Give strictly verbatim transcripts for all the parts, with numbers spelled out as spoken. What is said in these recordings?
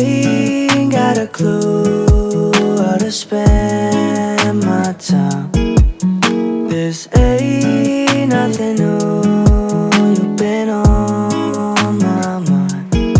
ain't got a clue how to spend my time. This ain't nothing new, you've been on my mind.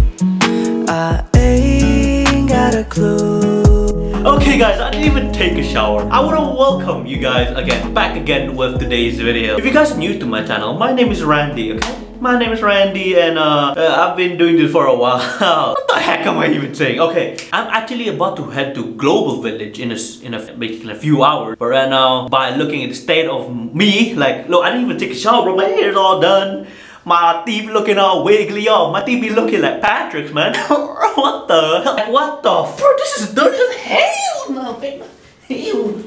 I ain't got a clue. Okay guys, I didn't even take a shower. I want to welcome you guys again, back again with today's video. If you guys are new to my channel, my name is Randy, okay? My name is Randy and uh, uh, I've been doing this for a while. What the heck am I even saying? Okay, I'm actually about to head to Global Village in a, in a, basically a few hours. But right now, by looking at the state of me, like, look, I didn't even take a shower, bro. My hair is all done. My teeth looking all wiggly, y'all. My teeth be looking like Patrick's, man. What the hell? Like, what the f? Bro, this is dirty as hell, man. Ew.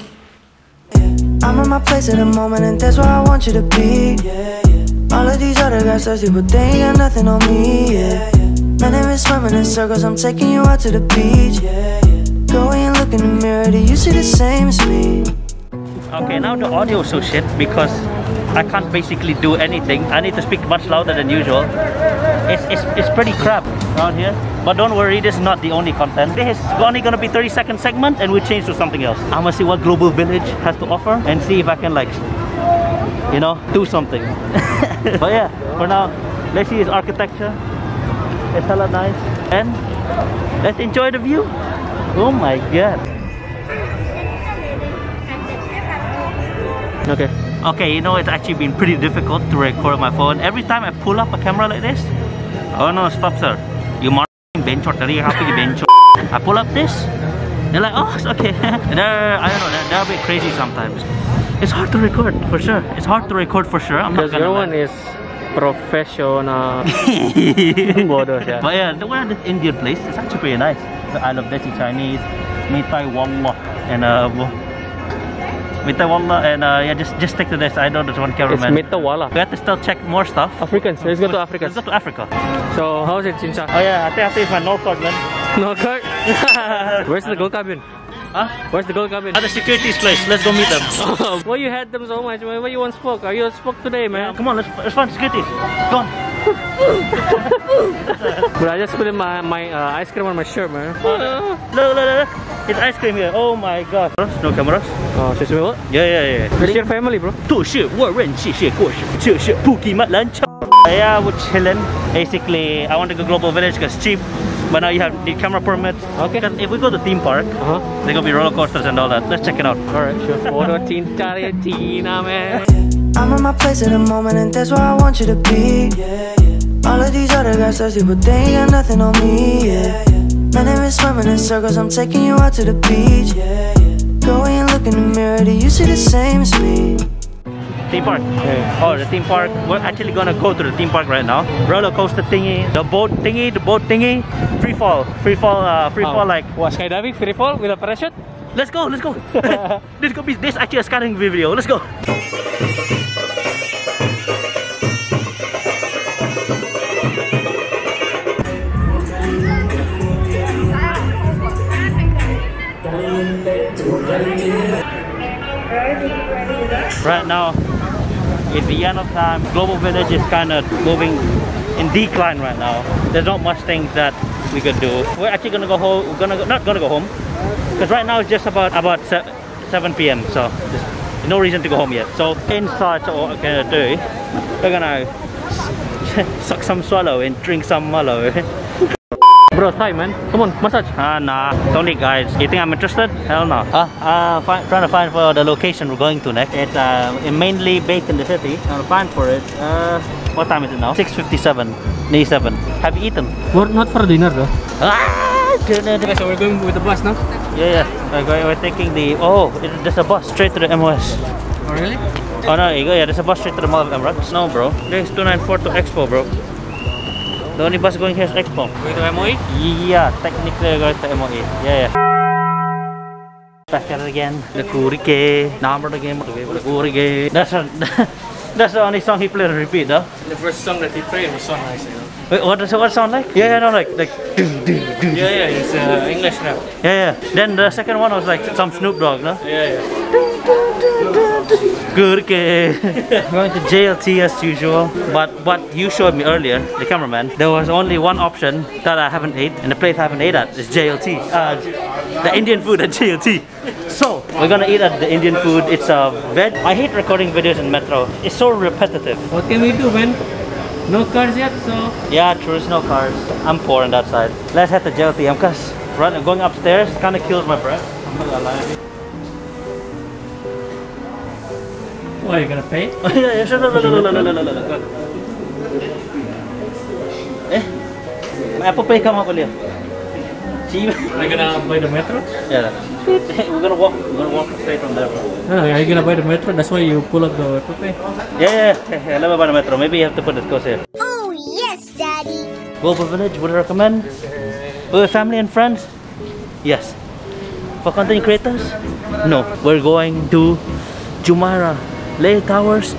I'm in my place at the moment and that's where I want you to be. Yeah, yeah. All of these other guys thirsty, but they ain't got nothing on me, yeah, yeah. Man, I've been swimming in circles, I'm taking you out to the beach, yeah, yeah. Go and look in the mirror, do you see the same as me? Okay, now the audio is so shit because I can't basically do anything. I need to speak much louder than usual. It's, it's, it's pretty crap around here. But don't worry, this is not the only content. This is only gonna be thirty second segment and we change to something else. I'm gonna see what Global Village has to offer and see if I can, like, you know, do something. But yeah, for now, let's see his architecture. It's hella nice. And let's enjoy the view. Oh my god. Okay. Okay, you know, it's actually been pretty difficult to record my phone. Every time I pull up a camera like this, oh no, stop, sir. You motherfucking bench or three, happy bench. I pull up this, they're like, oh, it's okay. They're, I don't know, they're, they're a bit crazy sometimes. It's hard to record, for sure. It's hard to record, for sure. I'm not gonna lie. Because no one is professional. But yeah, the one at this Indian place, it's actually pretty nice. The Isle of Desi Chinese, Mitai Wallah, and uh, Mitai Wallah, and uh, yeah, just just stick to this. I know there's one cameraman. It's Mitai Wallah. We have to still check more stuff. Africans. Let's go to Africa. Let's go to Africa. So how's it, Chincha? Oh yeah, I think I have to use my no card, man. No card. Where's the gold cabin? Huh? Where's the girl coming? At the security's place. Let's go meet them. Why well, you had them so much? Why you want smoke? Are you on smoke today, man? Yeah, come on, let's, let's find security. Go on. But I just put in my, my uh, ice cream on my shirt, man. Oh, look, look, look, look. It's ice cream here. Oh my god. No cameras. Oh, excuse me, what? Yeah, yeah, yeah. Where's your family, bro? Yeah, we're chillin'. Basically, I want to go Global Village because it's cheap. But now you have the camera permit. Okay. If we go to theme park, uh-huh. There's gonna be roller coasters and all that. Let's check it out. Alright, sure. I'm in my place at the moment and that's where I want you to be. Yeah, yeah. All of these other guys thirsty, but they ain't got nothing on me. Yeah, yeah. Man, I've been swimming in circles, I'm taking you out to the beach. Yeah, yeah. Go and look in the mirror, do you see the same as me? Theme park. Yeah. Oh, the theme park. We're actually gonna go to the theme park right now. Roller coaster thingy, the boat thingy, the boat thingy, free fall, free fall, uh, free oh. fall like what? Skydiving, free fall with a parachute. Let's go, let's go. This could be this actually a skydiving video. Let's go. Right now, it's the end of time. Global Village is kind of moving in decline right now. There's not much things that we could do. We're actually gonna go home. We're gonna go, not gonna go home because right now it's just about about seven p m So there's no reason to go home yet. So inside, so what we're gonna do? We're gonna suck some swallow and drink some mallow. Bro, Thai man, come on, massage. Ah, nah, don't need guys. You think I'm interested? Hell no. Ah, uh, uh, trying to find for the location we're going to next. It's uh, mainly based in the city. Trying to find for it. Uh, what time is it now? six fifty-seven. Nearly seven. Have you eaten? We're not for dinner though. Ah, dinner. Okay, so we're going with the bus now. Yeah, yeah. We're going. We're taking the. Oh, it, there's a bus straight to the M O S. Oh really? Oh no, you go. Yeah, there's a bus straight to the Mall of Emirates. No, bro. There's two nine four to Expo, bro. The only bus going here is Expo. Going to M O E? Yeah, technically going to M O E. Yeah, yeah. Back at it again. The Kurike. Number the game. The Kurike. That's a, that's the only song he played on repeat, though. The first song that he played was so nice, you know. Wait, what does it sound like? Yeah, yeah, no, like, like. Yeah, yeah, it's uh, English rap. Yeah, yeah. Then the second one was like some Snoop Dogg, no? Yeah, yeah. Good, okay. Going to J L T as usual, but what you showed me earlier, the cameraman, there was only one option that I haven't ate, and the place I haven't ate at is J L T, uh, the Indian food at J L T. So we're gonna eat at the Indian food. It's a uh, veg. I hate recording videos in metro. It's so repetitive. What can we do, man? No cars yet, so yeah, true. There's no cars. I'm poor on that side. Let's head to J L T. I'm cause right, going upstairs kind of kills my breath. I'm not gonna lie. What, you're gonna pay? Oh, yeah, yeah, sure, no, no, no, no, no, no, no, no, no. Eh? My Apple Pay come out earlier. Are you gonna buy the metro? Yeah. We're gonna walk, we're gonna walk straight from there, bro. No, are you gonna buy the metro? That's why you pull up the Apple Pay? Yeah, yeah, yeah. Let me buy the metro. Maybe you have to put this close here. Oh, yes, Daddy. Global Village, would I recommend? With family and friends? Yes. For content creators? No. We're going to Jumeirah Lake Towers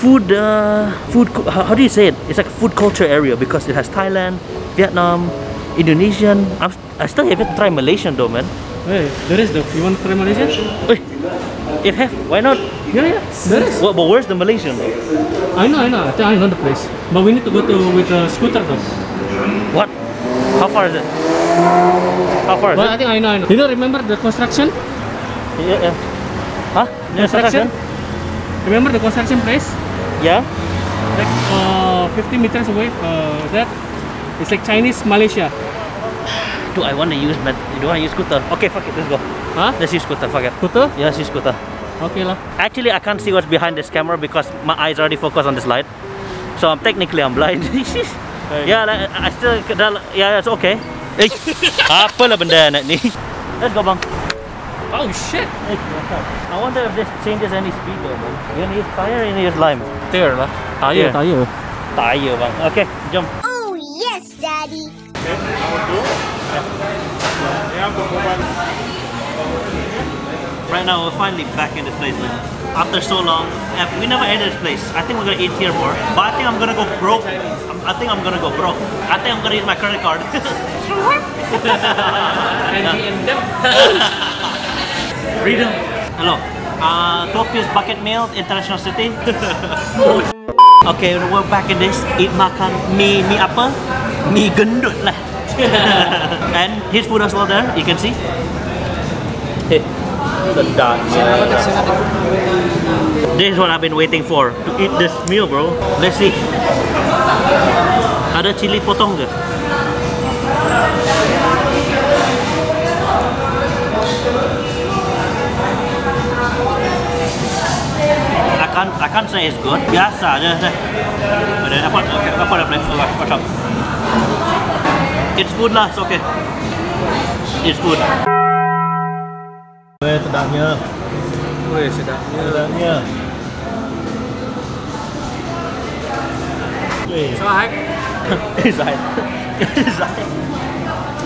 food uh, food how do you say it it's like a food culture area because it has Thailand, Vietnam, Indonesian. I'm, I still haven't tried Malaysian though, man. Wait, there is the you want to try Malaysian? Wait, if have, why not? Yeah, yeah, there is. Well, but where's the Malaysian though? I know, I know, I know the place, but we need to go to with a scooter though. What? How far is it? How far is but it? I think I know, I know. You don't remember the construction? Yeah, yeah. Huh? Construction? Remember the construction place? Yeah. Like uh, fifty meters away. Uh, that it's like Chinese Malaysia. Do I want to use? But do I use scooter? Okay, fuck it. Let's go. Huh? Let's use scooter. Fuck it. Scooter? Yeah, let's use scooter. Okay lah. Actually, I can't see what's behind this camera because my eyes already focus on this light. So I'm technically I'm blind. Yeah, like, I still. Yeah, it's okay. Apa lah benda nak ni? Let's go, bang. Oh shit! I wonder if this changes any speed though, man. You need tire or you need lime? Tire lah. Tire. Tire. Tire bang. Okay, jump. Oh yes, Daddy. Okay, I will do. Yeah. Right now we're finally back in this place, man. After so long, we never entered this place. I think we're gonna eat here more. But I think I'm gonna go broke. I think I'm gonna go broke. I think I'm gonna use my credit card. And we end up. Freedom. Hello. Uh, Tokyo's bucket meal, International City. Okay, we're back in this. Eat makan mie, mie apa? Mie gendut lah. And here's food as well there, you can see. This is what I've been waiting for, to eat this meal, bro. Let's see. Ada chili potong ke? I can't, I can't say it's good. Yes, I just say. But then I put, okay, I put a plate for that. What's up? It's food lah, it's okay. It's food. Weh, sedapnya. Weh, sedapnya. Sedapnya. It's alright. It's alright. It's alright.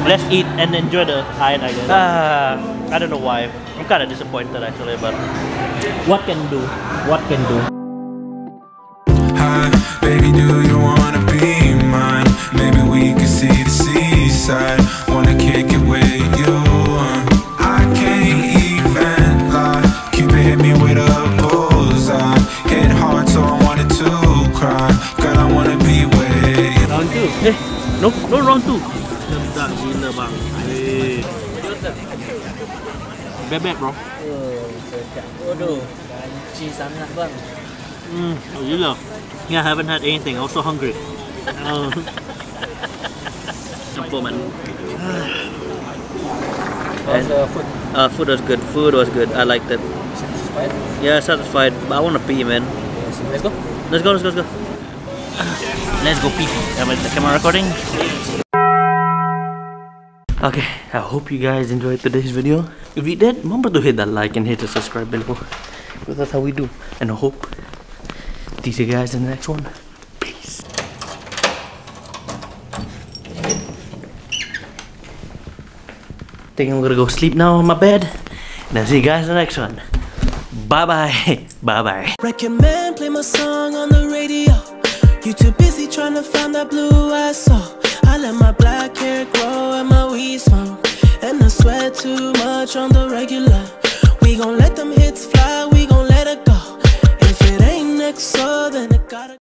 Let's eat and enjoy the hide, I guess. Ah, uh, I don't know why. I'm kind of disappointed actually, but what can do? What can do? Hi, baby, do you wanna be mine? Maybe we can see the seaside. Wanna kick it with you? I can't even lie. Cupid hit me with a bullseye. Hit hard, so I wanted to cry. Girl, I wanna be with you. Round two. Eh, no, no round two. Bentar, gila bang. Eh. Bebek bro. Waduh, banci sangat bang. Hmm, oh gila. Yeah, I haven't had anything. I'm also hungry. Oh. Sampo man. How's the food? Uh, food was good. Food was good. I liked it. Satisfied? Yeah, satisfied. But I want to pee, man. Let's go. Let's go. Let's go. Let's go. Let's go pee. Am I the camera recording? Okay, I hope you guys enjoyed today's video. If you did, remember to hit that like and hit the subscribe bell below. Because that's how we do. And I hope to see you guys in the next one. Peace. Think I'm gonna go sleep now on my bed. And I'll see you guys in the next one. Bye bye. Bye bye. Recommend play my song on the radio. You too busy trying to find that blue I saw. I let my black hair grow and my weed smoke, and I sweat too much on the regular.